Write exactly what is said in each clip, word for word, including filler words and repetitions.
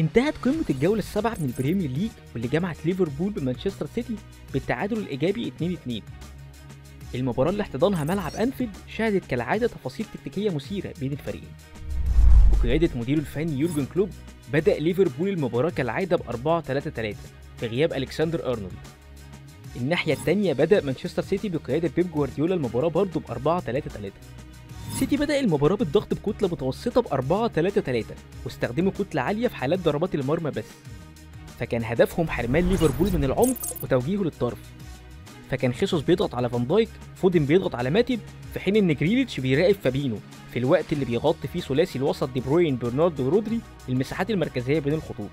انتهت قمة الجولة السابعة من البريمير ليج واللي جمعت ليفربول بمانشستر سيتي بالتعادل الإيجابي اتنين اتنين. المباراة اللي احتضنها ملعب أنفيلد شهدت كالعادة تفاصيل تكتيكية مثيرة بين الفريقين. بقيادة مديره الفني يورجن كلوب بدأ ليفربول المباراة كالعادة ب أربعة ثلاثة ثلاثة في غياب ألكسندر أرنولد. الناحية الثانية بدأ مانشستر سيتي بقيادة بيب جوارديولا المباراة برضه ب أربعة ثلاثة ثلاثة. سيتي بدأ المباراة بالضغط بكتلة متوسطة ب أربعة ثلاثة ثلاثة واستخدموا كتلة عالية في حالات ضربات المرمى بس، فكان هدفهم حرمان ليفربول من العمق وتوجيهه للطرف، فكان خيسوس بيضغط على فان دايك، فودن بيضغط على ماتيب، في حين ان جريليتش بيراقب فابينو في الوقت اللي بيغطي فيه ثلاثي الوسط دي بروين برناردو ورودري المساحات المركزية بين الخطوط.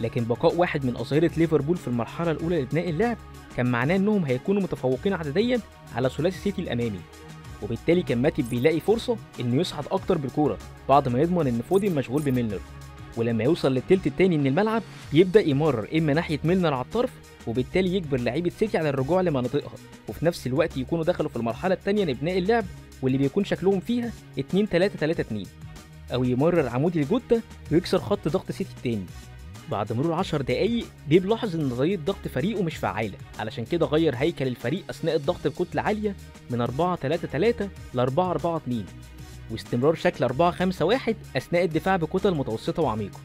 لكن بقاء واحد من أظهرة ليفربول في المرحلة الأولى لبناء اللعب كان معناه انهم هيكونوا متفوقين عدديا على ثلاثي سيتي الأمامي، وبالتالي كان ماتيب بيلاقي فرصة انه يصعد اكتر بالكوره بعد ما يضمن ان فودن مشغول بميلنر، ولما يوصل للتلت التاني من الملعب يبدا يمرر اما ناحيه ميلنر على الطرف، وبالتالي يجبر لعيبه سيتي على الرجوع لمناطقها، وفي نفس الوقت يكونوا دخلوا في المرحله الثانيه لبناء اللعب واللي بيكون شكلهم فيها اتنين ثلاثة ثلاثة اتنين، او يمرر عمودي لجوتا ويكسر خط ضغط سيتي الثاني. بعد مرور عشر دقايق بيب لاحظ ان نظريه ضغط فريقه مش فعاله، علشان كده غير هيكل الفريق اثناء الضغط بكتله عاليه من أربعة ثلاثة ثلاثة ل أربعة أربعة اتنين، واستمرار شكل أربعة خمسة واحد اثناء الدفاع بكتل متوسطه وعميقه.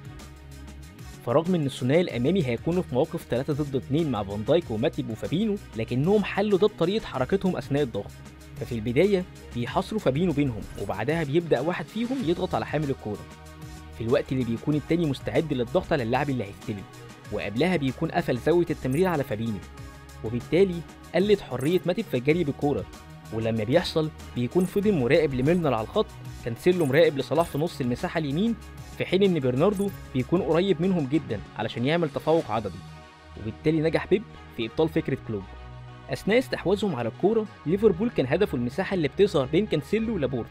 فرغم ان الثنائي الامامي هيكونوا في مواقف ثلاثة ضد اتنين مع فان دايك وماتيب وفابينو، لكنهم حلوا ده بطريقه حركتهم اثناء الضغط، ففي البدايه بيحاصروا فابينو بينهم وبعدها بيبدا واحد فيهم يضغط على حامل الكوره، في الوقت اللي بيكون التاني مستعد للضغط على اللاعب اللي هيستلم، وقبلها بيكون قفل زاويه التمرير على فابينو، وبالتالي قلت حريه ماتيب في الجري بالكوره، ولما بيحصل بيكون فودن مراقب لميلنر على الخط، كانسيلو مراقب لصلاح في نص المساحه اليمين، في حين ان برناردو بيكون قريب منهم جدا علشان يعمل تفوق عددي، وبالتالي نجح بيب في ابطال فكره كلوب. اثناء استحواذهم على الكوره ليفربول كان هدفه المساحه اللي بتظهر بين كانسيلو ولابورت،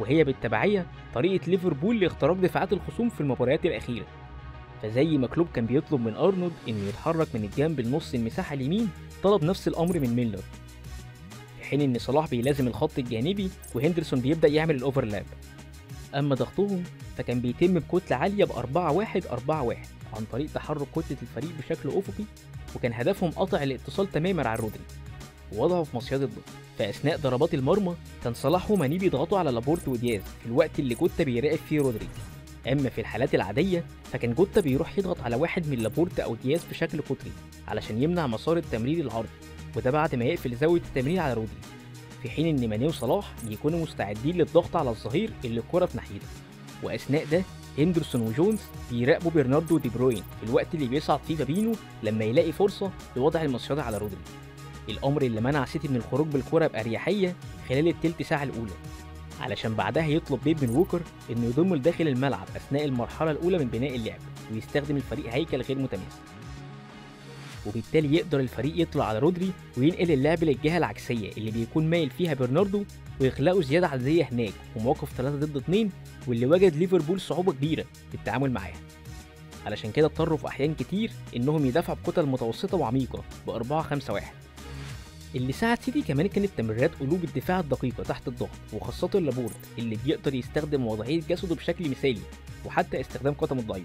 وهي بالتبعية طريقة ليفربول لاختراق دفاعات الخصوم في المباريات الأخيرة. فزي ما كلوب كان بيطلب من أرنولد إنه يتحرك من الجنب لنص المساحة اليمين، طلب نفس الأمر من ميلنر، في حين إن صلاح بيلازم الخط الجانبي وهندرسون بيبدأ يعمل الأوفرلاب. أما ضغطهم فكان بيتم بكتلة عالية ب أربعة واحد أربعة واحد عن طريق تحرك كتلة الفريق بشكل أفقي، وكان هدفهم قطع الاتصال تماما على رودري ووضعه في مصيدة الضغط. فاثناء ضربات المرمى كان صلاح وماني بيضغطوا على لابورت ودياز في الوقت اللي جوتا بيراقب فيه رودري، اما في الحالات العاديه فكان جوتا بيروح يضغط على واحد من لابورت او دياز بشكل قطري علشان يمنع مسار التمرير العرضي، وده بعد ما يقفل زاويه التمرير على رودري، في حين ان ماني وصلاح بيكونوا مستعدين للضغط على الظهير اللي الكره في ناحيته، واثناء ده هندرسون وجونز بيراقبوا برناردو ودي بروين في الوقت اللي بيصعد فيه فابينو لما يلاقي فرصه لوضع المصيده على رودري، الامر اللي منع سيتي من الخروج بالكره باريحيه خلال التلت ساعه الاولى، علشان بعدها يطلب بيب من ووكر انه يضم لداخل الملعب اثناء المرحله الاولى من بناء اللعب ويستخدم الفريق هيكل غير متماسك، وبالتالي يقدر الفريق يطلع على رودري وينقل اللعب للجهه العكسيه اللي بيكون مايل فيها برناردو، ويخلقوا زياده عدديه هناك في مواقف ثلاثة ضد اتنين واللي وجد ليفربول صعوبه كبيره في التعامل معاها، علشان كده اضطروا في احيان كتير انهم يدافعوا بكتل متوسطه وعميقه ب أربعة خمسة واحد. اللي ساعد سيتي كمان كانت تمريرات قلوب الدفاع الدقيقه تحت الضغط، وخاصه لابورت اللي بيقدر يستخدم وضعيه جسده بشكل مثالي وحتى استخدام قدمه الضعيف،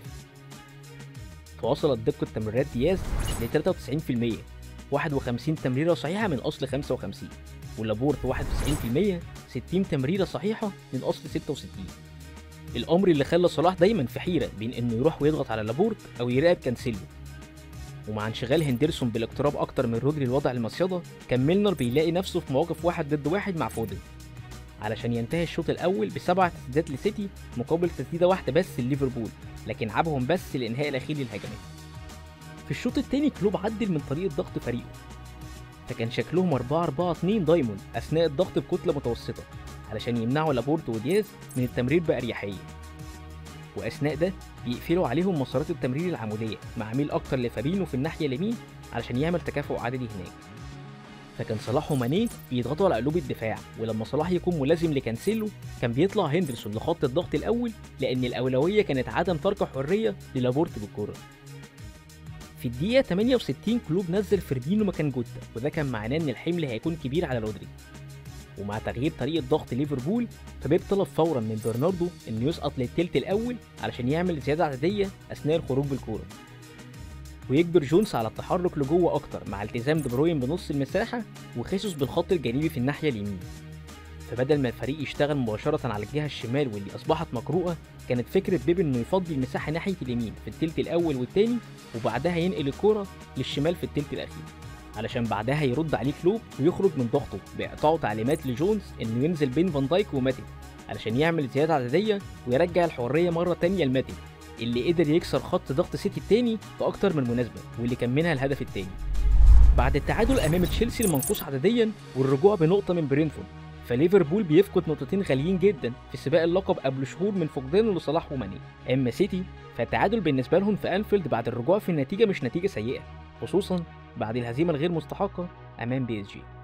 فوصلت دقه تمريرات دياس ل ثلاثة وتسعين في المية، واحد وخمسين تمريره صحيحه من اصل خمسة وخمسين، ولابورت واحد وتسعين في المية، ستين تمريره صحيحه من اصل ستة وستين، الامر اللي خلى صلاح دايما في حيره بين انه يروح ويضغط على لابورت او يراقب كانسيلو. ومع انشغال هندرسون بالاقتراب اكتر من رودري لوضع المصيده كان ميلنر بيلاقي نفسه في مواقف واحد ضد واحد مع فودن، علشان ينتهي الشوط الاول بسبعه تسديدات لسيتي مقابل تسديده واحده بس لليفربول، لكن عابهم بس الانهاء الاخير للهجمات. في الشوط الثاني كلوب عدل من طريقه ضغط فريقه، فكان شكلهم أربعة أربعة اتنين دايموند اثناء الضغط بكتله متوسطه علشان يمنعوا لابورت ودياز من التمرير باريحيه، واثناء ده بيقفلوا عليهم مسارات التمرير العموديه مع ميل اكتر لفابينو في الناحيه اليمين علشان يعمل تكافؤ عددي هناك، فكان صلاح وماني بيضغطوا على قلوب الدفاع، ولما صلاح يكون ملازم لكانسيلو كان بيطلع هندرسون لخط الضغط الاول لان الاولويه كانت عدم ترك حريه للابورت بالكره. في الدقيقه ثمانية وستين كلوب نزل فيربينو مكان جوتا، وده كان معناه ان الحمل هيكون كبير على رودري، ومع تغيير طريقه ضغط ليفربول فبيب طلب فورا من برناردو انه يسقط للثلث الاول علشان يعمل زياده عدديه اثناء الخروج بالكوره، ويجبر جونز على التحرك لجوه اكتر مع التزام دي بروين بنص المساحه وخيسوس بالخط الجانبي في الناحيه اليمين. فبدل ما الفريق يشتغل مباشره على الجهه الشمال واللي اصبحت مقروءه، كانت فكره بيب انه يفضي المساحه ناحيه اليمين في الثلث الاول والثاني وبعدها ينقل الكوره للشمال في الثلث الاخير، علشان بعدها يرد عليه كلوب ويخرج من ضغطه باعطائه تعليمات لجونز انه ينزل بين فان دايك وماتي علشان يعمل زياده عدديه ويرجع الحريه مره ثانيه لماتي اللي قدر يكسر خط ضغط سيتي الثاني في اكتر من مناسبه واللي كان منها الهدف الثاني. بعد التعادل امام تشيلسي المنقوص عدديا والرجوع بنقطه من برينفورد، فليفربول بيفقد نقطتين غاليين جدا في سباق اللقب قبل شهور من فقدانه لصلاح وماني. اما سيتي فالتعادل بالنسبه لهم في انفيلد بعد الرجوع في النتيجه مش نتيجه سيئه، خصوصا بعد الهزيمه الغير مستحقه امام بي اس جي.